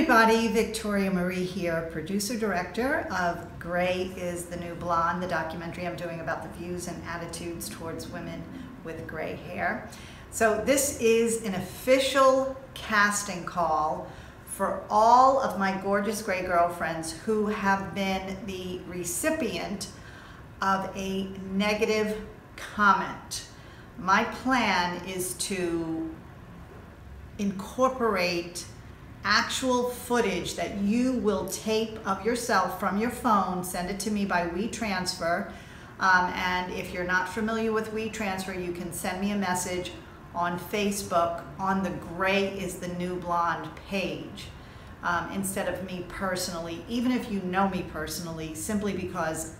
everybody, Victoria Marie here, producer-director of Gray Is The New Blonde, the documentary I'm doing about the views and attitudes towards women with gray hair. So this is an official casting call for all of my gorgeous gray girlfriends who have been the recipient of a negative comment. My plan is to incorporate actual footage that you will tape of yourself from your phone, send it to me by WeTransfer, and if you're not familiar with WeTransfer, you can send me a message on Facebook on the Gray Is The New Blonde page instead of me personally, even if you know me personally, simply because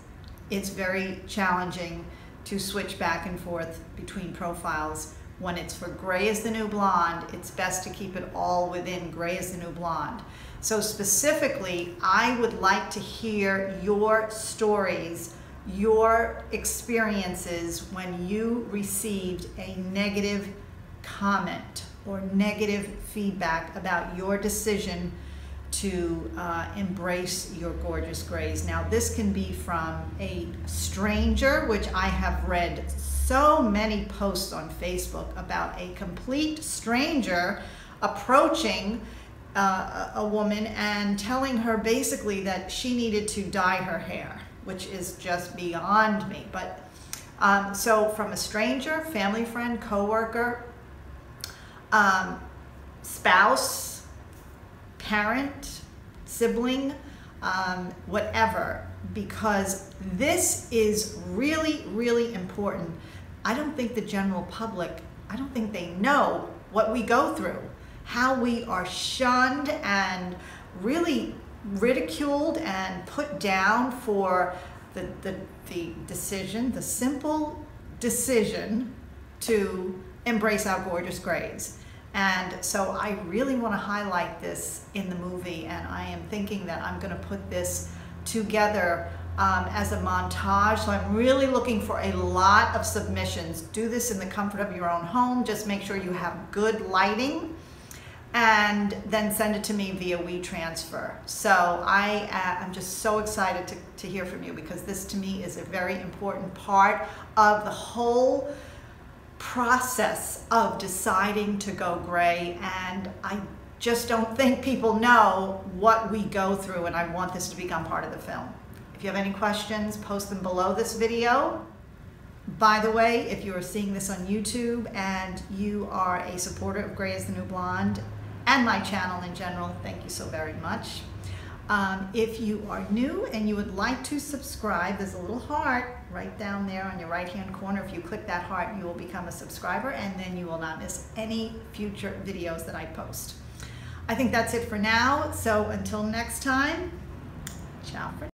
it's very challenging to switch back and forth between profiles. When it's for Gray Is The New Blonde, it's best to keep it all within Gray Is The New Blonde. So specifically, I would like to hear your stories, your experiences when you received a negative comment or negative feedback about your decision to embrace your gorgeous grays. Now this can be from a stranger, which I have read so many posts on Facebook about a complete stranger approaching a woman and telling her basically that she needed to dye her hair, which is just beyond me. But so from a stranger, family friend, coworker, spouse, parent, sibling, whatever, because this is really, really important. I don't think the general public, I don't think they know what we go through, how we are shunned and really ridiculed and put down for the decision, the simple decision to embrace our gorgeous grays. And so I really want to highlight this in the movie, and I am thinking that I'm going to put this together as a montage. So I'm really looking for a lot of submissions. Do this in the comfort of your own home. Just make sure you have good lighting, and then send it to me via WeTransfer. So I'm just so excited to hear from you, because this to me is a very important part of the whole process of deciding to go gray, and I just don't think people know what we go through, and I want this to become part of the film. If you have any questions, post them below this video. By the way, if you are seeing this on YouTube and you are a supporter of Gray Is The New Blonde and my channel in general, thank you so very much. If you are new and you would like to subscribe, there's a little heart right down there on your right-hand corner. If you click that heart, you will become a subscriber, and then you will not miss any future videos that I post. I think that's it for now. So until next time, ciao for now.